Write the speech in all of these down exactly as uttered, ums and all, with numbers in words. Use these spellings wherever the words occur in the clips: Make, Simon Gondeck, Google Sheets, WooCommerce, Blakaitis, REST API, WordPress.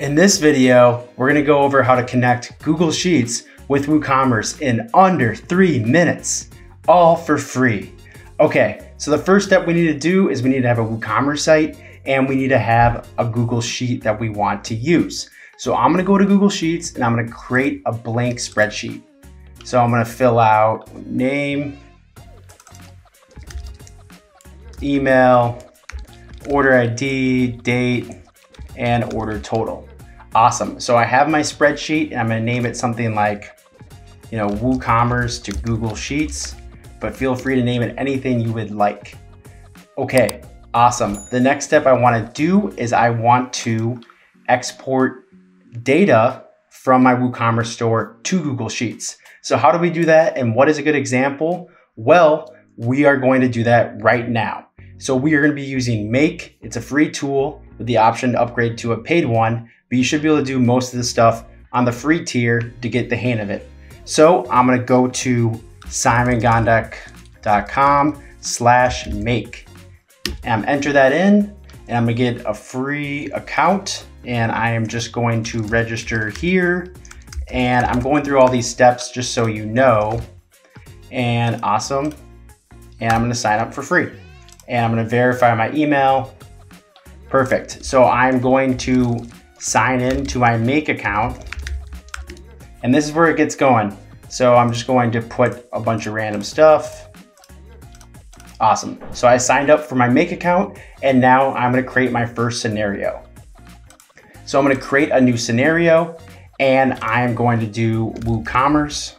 In this video, we're gonna go over how to connect Google Sheets with WooCommerce in under three minutes, all for free. Okay, so the first step we need to do is we need to have a WooCommerce site and we need to have a Google Sheet that we want to use. So I'm gonna go to Google Sheets and I'm gonna create a blank spreadsheet. So I'm gonna fill out name, email, order I D, date, and order total. Awesome, so I have my spreadsheet and I'm gonna name it something like, you know, WooCommerce to Google Sheets, but feel free to name it anything you would like. Okay, awesome. The next step I wanna do is I want to export data from my WooCommerce store to Google Sheets. So how do we do that and what is a good example? Well, we are going to do that right now. So we are gonna be using Make. It's a free tool with the option to upgrade to a paid one, but you should be able to do most of the stuff on the free tier to get the hang of it. So I'm gonna go to simon gondek dot com slash make. And enter that in and I'm gonna get a free account and I am just going to register here. And I'm going through all these steps just so you know. And awesome. And I'm gonna sign up for free. And I'm gonna verify my email. Perfect, so I'm going to sign in to my Make account. And this is where it gets going. So I'm just going to put a bunch of random stuff. Awesome, so I signed up for my Make account and now I'm gonna create my first scenario. So I'm gonna create a new scenario and I'm going to do WooCommerce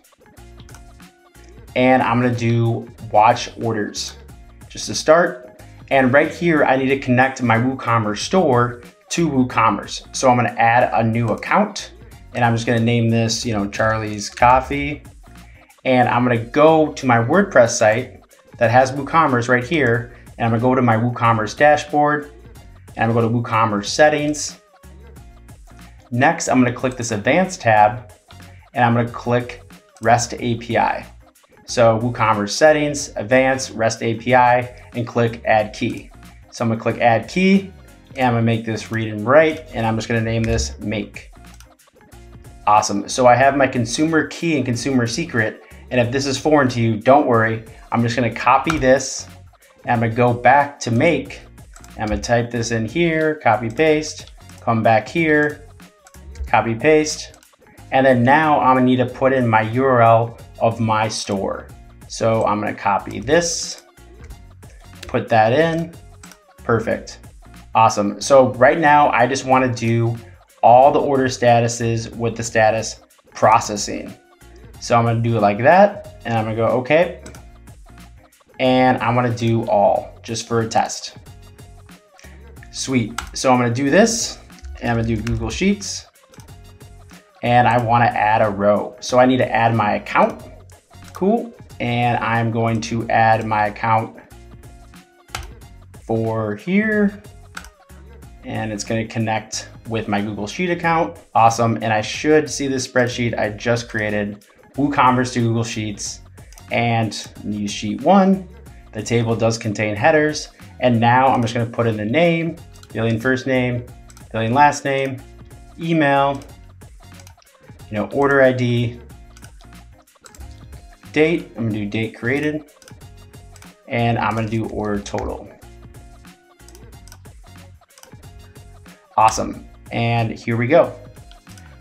and I'm gonna do watch orders just to start. And right here, I need to connect my WooCommerce store to WooCommerce. So I'm gonna add a new account and I'm just gonna name this, you know, Charlie's Coffee. And I'm gonna go to my WordPress site that has WooCommerce right here. And I'm gonna go to my WooCommerce dashboard and I'm gonna go to WooCommerce settings. Next, I'm gonna click this advanced tab and I'm gonna click REST A P I. So WooCommerce settings, advanced, REST A P I, and click add key. So I'm gonna click add key and I'm gonna make this read and write and I'm just gonna name this make. Awesome, so I have my consumer key and consumer secret and if this is foreign to you, don't worry. I'm just gonna copy this and I'm gonna go back to make. I'm gonna type this in here, copy paste, come back here, copy paste. And then now I'm gonna need to put in my U R L of my store. So I'm gonna copy this, put that in, perfect, awesome. So right now I just wanna do all the order statuses with the status processing. So I'm gonna do it like that and I'm gonna go okay. And I'm gonna do all just for a test. Sweet, so I'm gonna do this and I'm gonna do Google Sheets and I wanna add a row. So I need to add my account. Cool, and I'm going to add my account for here, and it's gonna connect with my Google Sheet account. Awesome, and I should see this spreadsheet I just created, WooCommerce to Google Sheets, and new sheet one. The table does contain headers, and now I'm just gonna put in the name, billing first name, billing last name, email, you know, order I D, date, I'm gonna do date created, and I'm gonna do order total. Awesome, and here we go.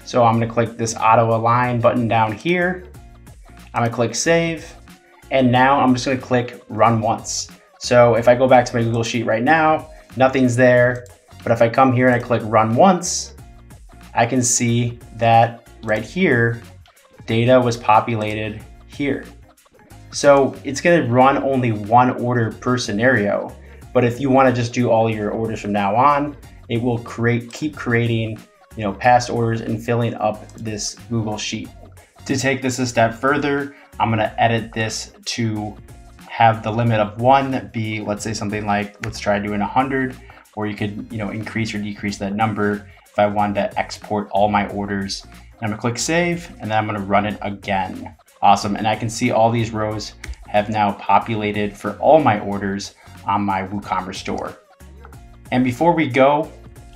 So I'm gonna click this auto align button down here, I'm gonna click save, and now I'm just gonna click run once. So if I go back to my Google Sheet right now, nothing's there, but if I come here and I click run once, I can see that right here, data was populated here. So it's gonna run only one order per scenario, but if you wanna just do all your orders from now on, it will create, keep creating, you know, past orders and filling up this Google Sheet. To take this a step further, I'm gonna edit this to have the limit of one be, let's say something like, let's try doing one hundred, or you could, you know, increase or decrease that number if I wanted to export all my orders. And I'm gonna click save, and then I'm gonna run it again. Awesome, and I can see all these rows have now populated for all my orders on my WooCommerce store. And before we go,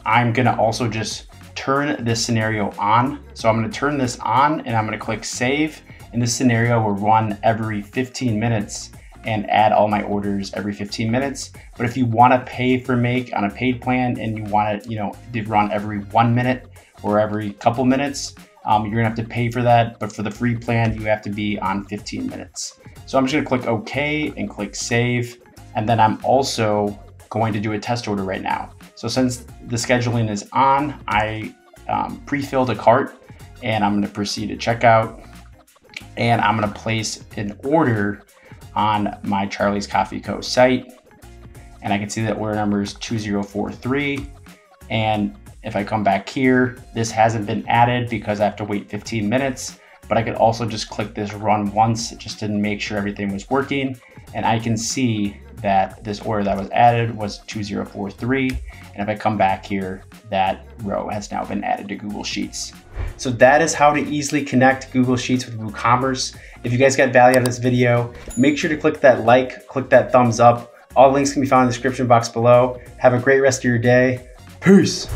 I'm gonna also just turn this scenario on. So I'm gonna turn this on and I'm gonna click save. And this scenario will run every fifteen minutes and add all my orders every fifteen minutes. But if you wanna pay for Make on a paid plan and you want it, you know, to run every one minute or every couple minutes, um, you're gonna have to pay for that. But for the free plan, you have to be on fifteen minutes. So I'm just gonna click okay and click save. And then I'm also going to do a test order right now. So since the scheduling is on, I um, pre-filled a cart and I'm gonna proceed to checkout. And I'm gonna place an order on my Charlie's Coffee Co. site. And I can see that order number is two zero four three. And if I come back here, this hasn't been added because I have to wait fifteen minutes, but I could also just click this run once just to make sure everything was working. And I can see that this order that was added was two zero four three. And if I come back here, that row has now been added to Google Sheets. So that is how to easily connect Google Sheets with WooCommerce. If you guys got value out of this video, make sure to click that like, click that thumbs up. All links can be found in the description box below. Have a great rest of your day. Peace.